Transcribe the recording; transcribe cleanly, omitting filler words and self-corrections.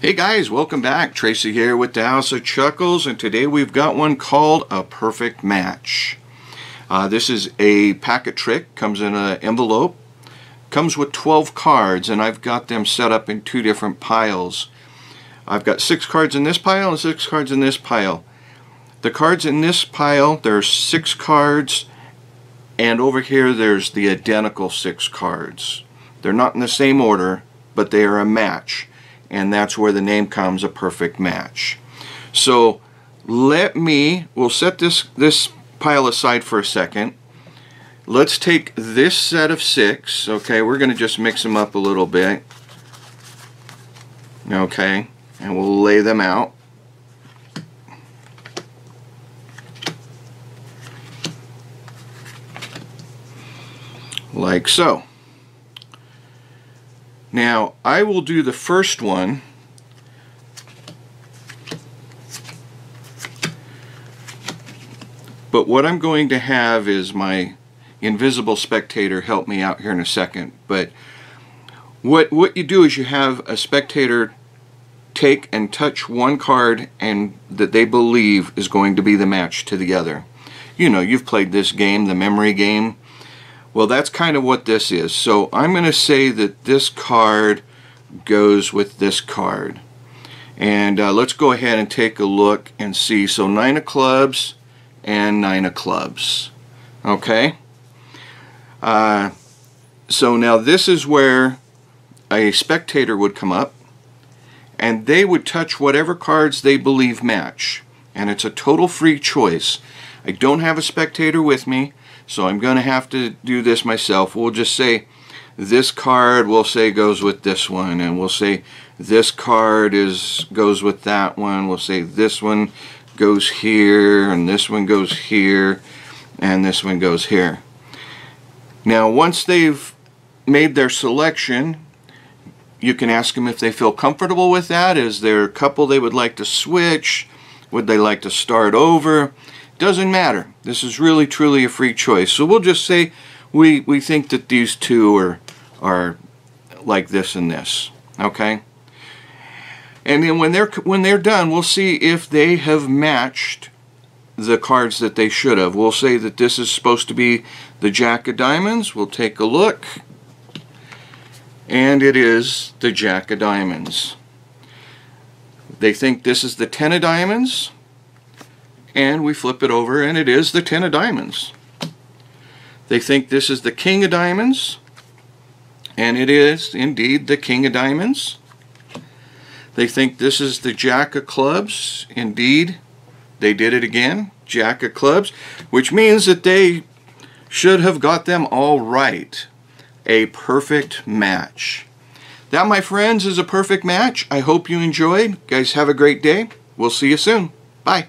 Hey guys, welcome back. Tracy here with the House of Chuckles, and today we've got one called A Perfect Match. This is a packet trick, comes in an envelope, comes with 12 cards, and I've got them set up in two different piles. I've got 6 cards in this pile and 6 cards in this pile. The cards in this pile, there's 6 cards, and over here there's the identical 6 cards. They're not in the same order, but they are a match. And that's where the name comes, A Perfect Match. So we'll set this pile aside for a second. Let's take this set of 6, okay, we're going to just mix them up a little bit, okay, and we'll lay them out. Like so. Now, I will do the first one, but what I'm going to have is my invisible spectator help me out here in a second. But what you do is you have a spectator take and touch one card and that they believe is going to be the match to the other. You know, you've played this game, the memory game. Well, that's kind of what this is. So I'm going to say that this card goes with this card. And let's go ahead and take a look and see. So 9 of clubs and 9 of clubs. Okay? So now this is where a spectator would come up. And they would touch whatever cards they believe match. And it's a total free choice. I don't have a spectator with me, so I'm going to have to do this myself. We'll just say this card, we'll say, goes with this one, and we'll say this card goes with that one. We'll say this one goes here, and this one goes here, and this one goes here. Now, once they've made their selection, you can ask them if they feel comfortable with that. Is there a couple they would like to switch? Would they like to start over? Doesn't matter. This is really truly a free choice. So we'll just say we think that these two are like this and this, okay? And then when they're done, we'll see if they have matched the cards that they should have. We'll say that this is supposed to be the Jack of Diamonds. We'll take a look, and it is the Jack of Diamonds. They think this is the Ten of Diamonds. And we flip it over, and it is the Ten of Diamonds. They think this is the King of Diamonds, and it is indeed the King of Diamonds. They think this is the Jack of Clubs. Indeed, they did it again, Jack of Clubs, which means that they should have got them all right. A perfect match. That, my friends, is A Perfect Match. I hope you enjoyed. Guys, have a great day. We'll see you soon. Bye.